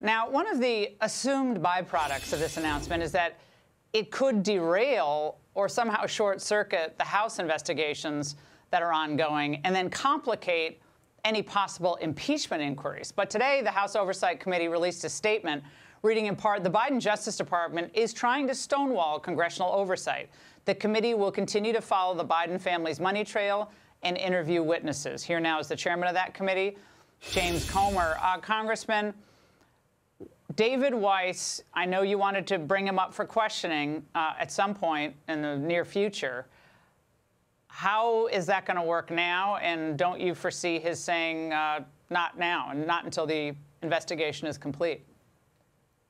Now, one of the assumed byproducts of this announcement is that it could derail or somehow short-circuit the House investigations that are ongoing and then complicate any possible impeachment inquiries. But today, the House Oversight Committee released a statement reading in part, the Biden Justice Department is trying to stonewall congressional oversight. The committee will continue to follow the Biden family's money trail and interview witnesses. Here now is the chairman of that committee, James Comer. Congressman David Weiss, I know you wanted to bring him up for questioning at some point in the near future. How is that going to work now? And don't you foresee his saying not now and not until the investigation is complete?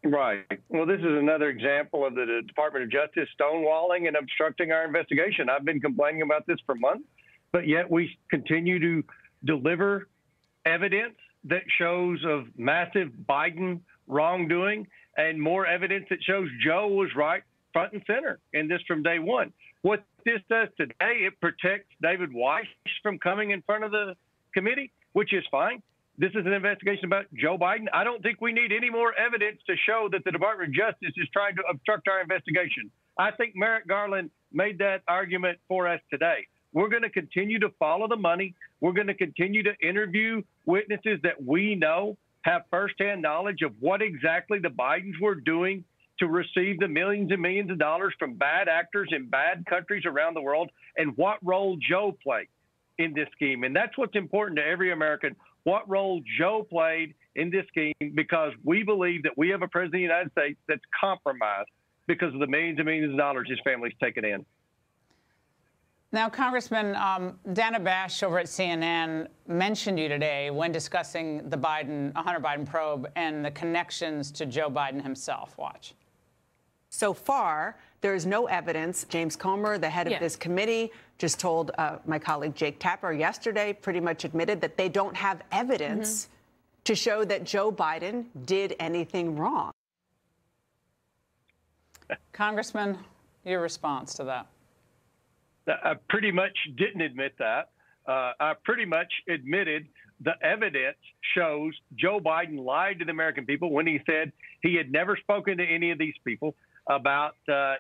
Right. Well, this is another example of the Department of Justice stonewalling and obstructing our investigation. I've been complaining about this for months, but yet we continue to deliver evidence that shows of massive Biden wrongdoing and more evidence that shows Joe was right front and center in this from day one. What this does today, it protects David Weiss from coming in front of the committee, which is fine. This is an investigation about Joe Biden. I don't think we need any more evidence to show that the Department of Justice is trying to obstruct our investigation. I think Merrick Garland made that argument for us today. We're going to continue to follow the money. We're going to continue to interview witnesses that we know have firsthand knowledge of what exactly the Bidens were doing to receive the millions and millions of dollars from bad actors in bad countries around the world and what role Joe played in this scheme. And that's what's important to every American, what role Joe played in this scheme, because we believe that we have a president of the United States that's compromised because of the millions and millions of dollars his family's taken in. Now, Congressman, Dana Bash over at CNN mentioned you today when discussing the Hunter Biden probe and the connections to Joe Biden himself. Watch. So far, there is no evidence. James Comer, the head of this committee, just told my colleague Jake Tapper yesterday, pretty much admitted that they don't have evidence to show that Joe Biden did anything wrong. Congressman, your response to that? I pretty much didn't admit that. I pretty much admitted the evidence shows Joe Biden lied to the American people when he said he had never spoken to any of these people about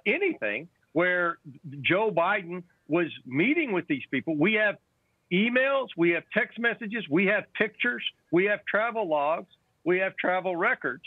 anything where Joe Biden was meeting with these people. We have emails, we have text messages, we have pictures, we have travel logs, we have travel records.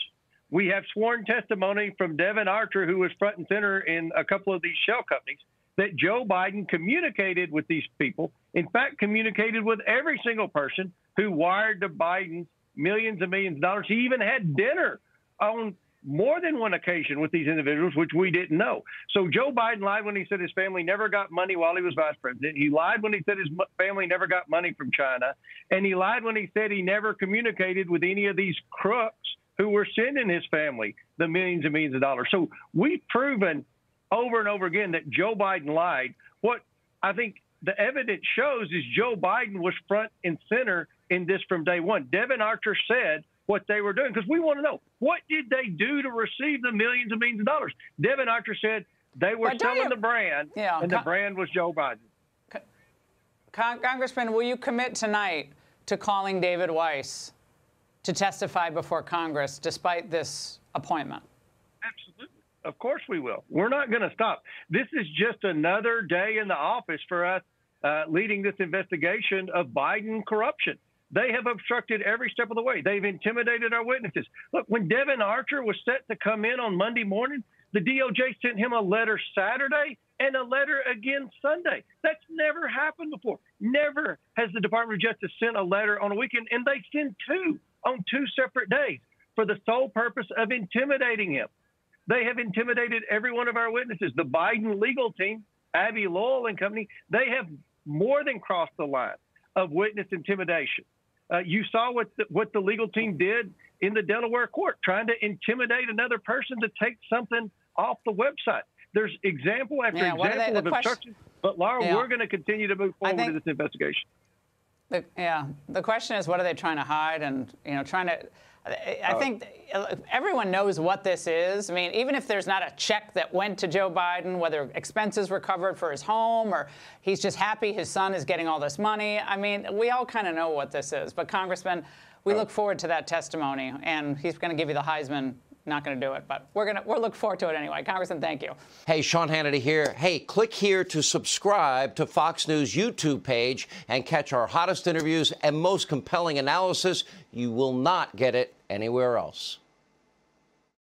We have sworn testimony from Devin Archer, who was front and center in a couple of these shell companies, that Joe Biden communicated with these people, in fact, communicated with every single person who wired to Biden millions and millions of dollars. He even had dinner on more than one occasion with these individuals, which we didn't know. So Joe Biden lied when he said his family never got money while he was vice president. He lied when he said his family never got money from China. And he lied when he said he never communicated with any of these crooks who were sending his family the millions and millions of dollars. So we've proven over and over again that Joe Biden lied. What I think the evidence shows is Joe Biden was front and center in this from day one. Devin Archer said what they were doing, because we want to know, what did they do to receive the millions and millions of dollars? Devin Archer said they were selling the brand, and the brand was Joe Biden. Congressman, will you commit tonight to calling David Weiss to testify before Congress despite this appointment? Absolutely. Of course we will. We're not going to stop. This is just another day in the office for us leading this investigation of Biden corruption. They have obstructed every step of the way. They've intimidated our witnesses. Look, when Devin Archer was set to come in on Monday morning, the DOJ sent him a letter Saturday and a letter again Sunday. That's never happened before. Never has the Department of Justice sent a letter on a weekend, and they send two on two separate days for the sole purpose of intimidating him. They have intimidated every one of our witnesses. The Biden legal team, Abby Lowell and company, they have more than crossed the line of witness intimidation. You saw what the legal team did in the Delaware court, trying to intimidate another person to take something off the website. There's example after example of obstruction. But, Laura, we're going to continue to move forward with this investigation. The question is, what are they trying to hide? And, you know, trying to— I think everyone knows what this is. I mean, even if there's not a check that went to Joe Biden, whether expenses were covered for his home or he's just happy his son is getting all this money, I mean, we all kind of know what this is. But, Congressman, We look forward to that testimony, and he's going to give you the Heisman. Not going to do it, but we'll look forward to it anyway. Congressman, thank you. Hey, Sean Hannity here. Hey, click here to subscribe to Fox News YouTube page and catch our hottest interviews and most compelling analysis. You will not get it anywhere else.